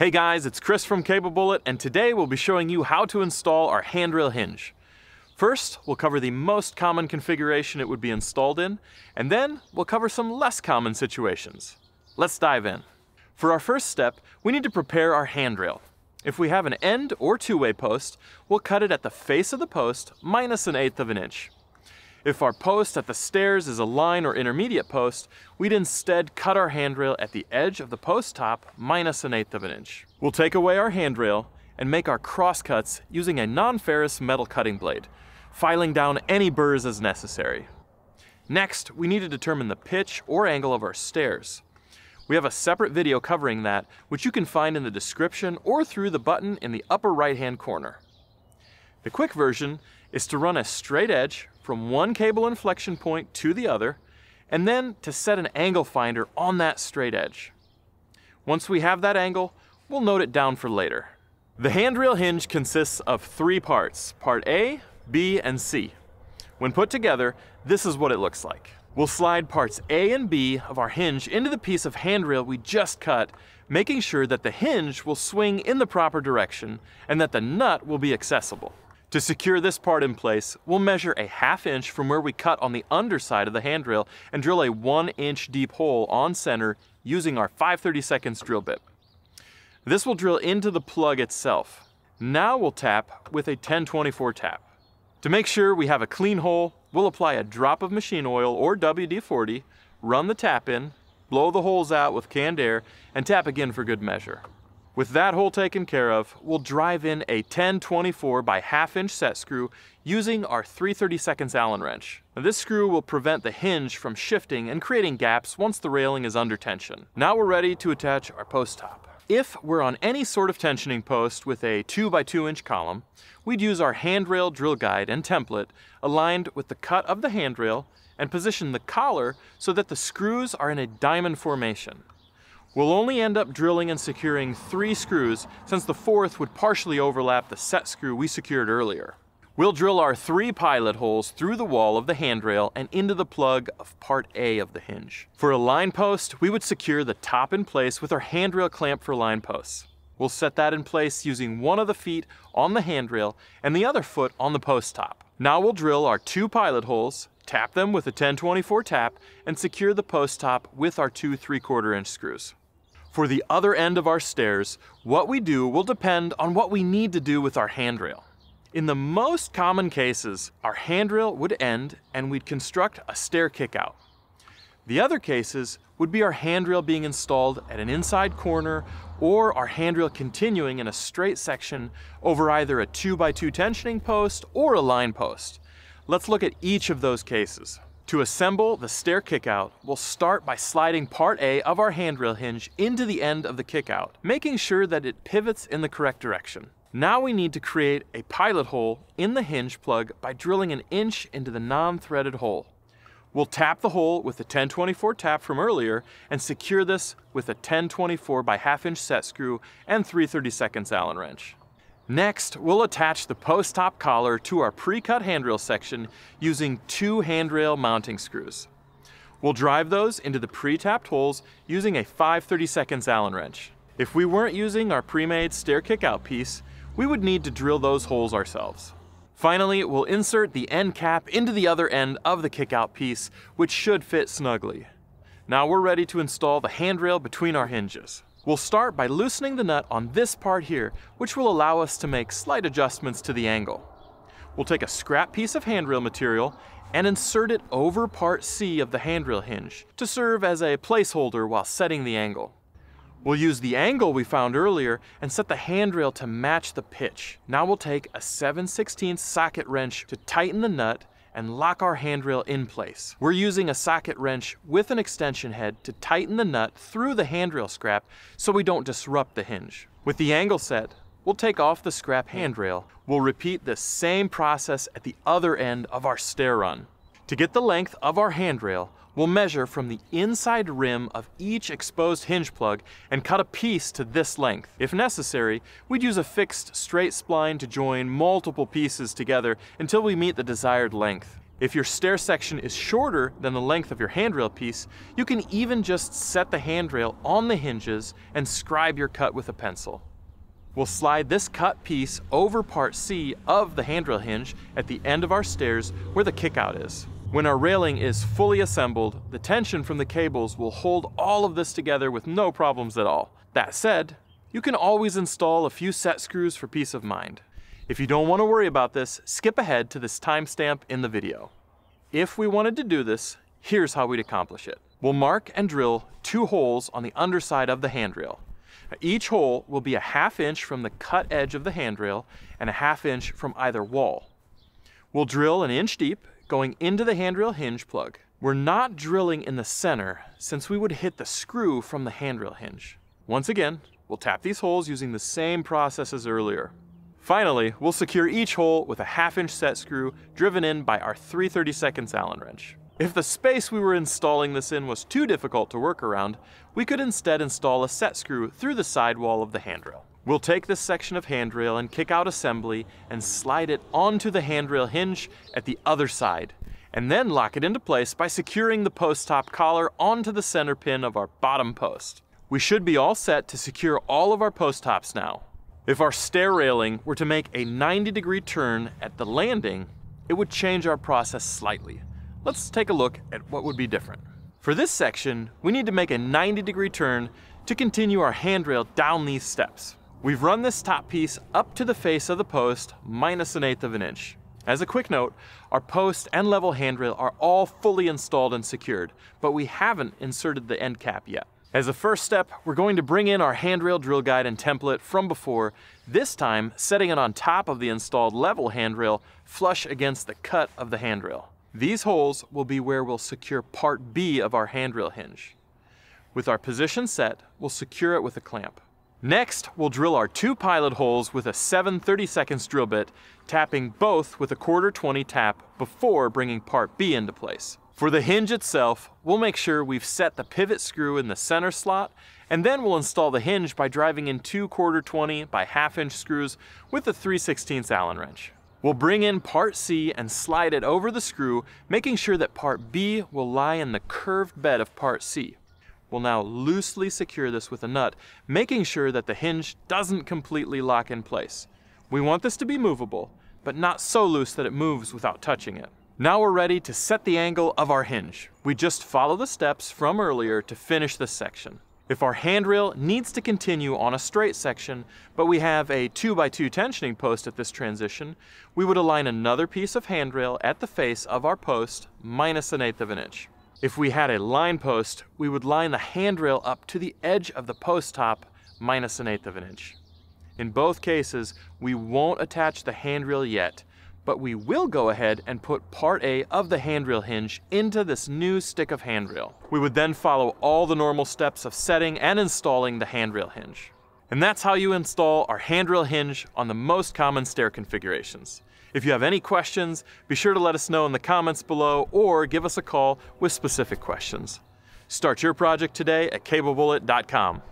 Hey guys, it's Chris from CableBullet, and today we'll be showing you how to install our handrail hinge. First, we'll cover the most common configuration it would be installed in, and then we'll cover some less common situations. Let's dive in. For our first step, we need to prepare our handrail. If we have an end or two-way post, we'll cut it at the face of the post minus 1/8 of an inch. If our post at the stairs is a line or intermediate post, we'd instead cut our handrail at the edge of the post top minus 1/8 of an inch. We'll take away our handrail and make our cross cuts using a non-ferrous metal cutting blade, filing down any burrs as necessary. Next, we need to determine the pitch or angle of our stairs. We have a separate video covering that, which you can find in the description or through the button in the upper right-hand corner. The quick version is to run a straight edge from one cable inflection point to the other, and then to set an angle finder on that straight edge. Once we have that angle, we'll note it down for later. The handrail hinge consists of three parts, part A, B, and C. When put together, this is what it looks like. We'll slide parts A and B of our hinge into the piece of handrail we just cut, making sure that the hinge will swing in the proper direction and that the nut will be accessible. To secure this part in place, we'll measure 1/2 inch from where we cut on the underside of the handrail and drill a 1 inch deep hole on center using our 5/32 drill bit. This will drill into the plug itself. Now we'll tap with a 10/24 tap. To make sure we have a clean hole, we'll apply a drop of machine oil or WD-40, run the tap in, blow the holes out with canned air, and tap again for good measure. With that hole taken care of, we'll drive in a 10/24 by 1/2 inch set screw using our 3/32 Allen wrench. Now, this screw will prevent the hinge from shifting and creating gaps once the railing is under tension. Now we're ready to attach our post top. If we're on any sort of tensioning post with a 2 by 2 inch column, we'd use our handrail drill guide and template aligned with the cut of the handrail and position the collar so that the screws are in a diamond formation. We'll only end up drilling and securing 3 screws, since the 4th would partially overlap the set screw we secured earlier. We'll drill our 3 pilot holes through the wall of the handrail and into the plug of part A of the hinge. For a line post, we would secure the top in place with our handrail clamp for line posts. We'll set that in place using one of the feet on the handrail and the other foot on the post top. Now we'll drill our 2 pilot holes, tap them with a 10/24 tap, and secure the post top with our 2 3/4 inch screws. For the other end of our stairs, what we do will depend on what we need to do with our handrail. In the most common cases, our handrail would end and we'd construct a stair kickout. The other cases would be our handrail being installed at an inside corner, or our handrail continuing in a straight section over either a 2 by 2 tensioning post or a line post. Let's look at each of those cases. To assemble the stair kickout, we'll start by sliding part A of our handrail hinge into the end of the kickout, making sure that it pivots in the correct direction. Now we need to create a pilot hole in the hinge plug by drilling 1 inch into the non-threaded hole. We'll tap the hole with the 10/24 tap from earlier and secure this with a 10/24 by 1/2 inch set screw and 3/32 Allen wrench. Next, we'll attach the post top collar to our pre-cut handrail section using 2 handrail mounting screws. We'll drive those into the pre-tapped holes using a 5/32 Allen wrench. If we weren't using our pre-made stair kickout piece, we would need to drill those holes ourselves. Finally, we'll insert the end cap into the other end of the kickout piece, which should fit snugly. Now we're ready to install the handrail between our hinges. We'll start by loosening the nut on this part here, which will allow us to make slight adjustments to the angle. We'll take a scrap piece of handrail material and insert it over part C of the handrail hinge to serve as a placeholder while setting the angle. We'll use the angle we found earlier and set the handrail to match the pitch. Now we'll take a 7/16 socket wrench to tighten the nut and lock our handrail in place. We're using a socket wrench with an extension head to tighten the nut through the handrail scrap so we don't disrupt the hinge. With the angle set, we'll take off the scrap handrail. We'll repeat the same process at the other end of our stair run. To get the length of our handrail, we'll measure from the inside rim of each exposed hinge plug and cut a piece to this length. If necessary, we'd use a fixed straight spline to join multiple pieces together until we meet the desired length. If your stair section is shorter than the length of your handrail piece, you can even just set the handrail on the hinges and scribe your cut with a pencil. We'll slide this cut piece over part C of the handrail hinge at the end of our stairs where the kickout is. When our railing is fully assembled, the tension from the cables will hold all of this together with no problems at all. That said, you can always install a few set screws for peace of mind. If you don't want to worry about this, skip ahead to this timestamp in the video. If we wanted to do this, here's how we'd accomplish it. We'll mark and drill 2 holes on the underside of the handrail. Each hole will be a 1/2 inch from the cut edge of the handrail and a 1/2 inch from either wall. We'll drill an inch deep, going into the handrail hinge plug. We're not drilling in the center since we would hit the screw from the handrail hinge. Once again, we'll tap these holes using the same process as earlier. Finally, we'll secure each hole with a 1/2 inch set screw driven in by our 3/32 Allen wrench. If the space we were installing this in was too difficult to work around, we could instead install a set screw through the side wall of the handrail. We'll take this section of handrail and kickout assembly and slide it onto the handrail hinge at the other side, and then lock it into place by securing the post top collar onto the center pin of our bottom post. We should be all set to secure all of our post tops now. If our stair railing were to make a 90-degree turn at the landing, it would change our process slightly. Let's take a look at what would be different. For this section, we need to make a 90-degree turn to continue our handrail down these steps. We've run this top piece up to the face of the post minus an 1/8 inch. As a quick note, our post and level handrail are all fully installed and secured, but we haven't inserted the end cap yet. As a first step, we're going to bring in our handrail drill guide and template from before, this time setting it on top of the installed level handrail, flush against the cut of the handrail. These holes will be where we'll secure part B of our handrail hinge. With our position set, we'll secure it with a clamp. Next, we'll drill our 2 pilot holes with a 7/32 drill bit, tapping both with a 1/4-20 tap before bringing part B into place. For the hinge itself, we'll make sure we've set the pivot screw in the center slot, and then we'll install the hinge by driving in 2 1/4-20 by 1/2 inch screws with a 3/16 Allen wrench. We'll bring in part C and slide it over the screw, making sure that part B will lie in the curved bed of part C. We'll now loosely secure this with a nut, making sure that the hinge doesn't completely lock in place. We want this to be movable, but not so loose that it moves without touching it. Now we're ready to set the angle of our hinge. We just follow the steps from earlier to finish this section. If our handrail needs to continue on a straight section, but we have a 2x2 tensioning post at this transition, we would align another piece of handrail at the face of our post minus an 1/8 inch. If we had a line post, we would line the handrail up to the edge of the post top minus an 1/8 inch. In both cases, we won't attach the handrail yet, but we will go ahead and put part A of the handrail hinge into this new stick of handrail. We would then follow all the normal steps of setting and installing the handrail hinge. And that's how you install our handrail hinge on the most common stair configurations. If you have any questions, be sure to let us know in the comments below or give us a call with specific questions. Start your project today at CableBullet.com.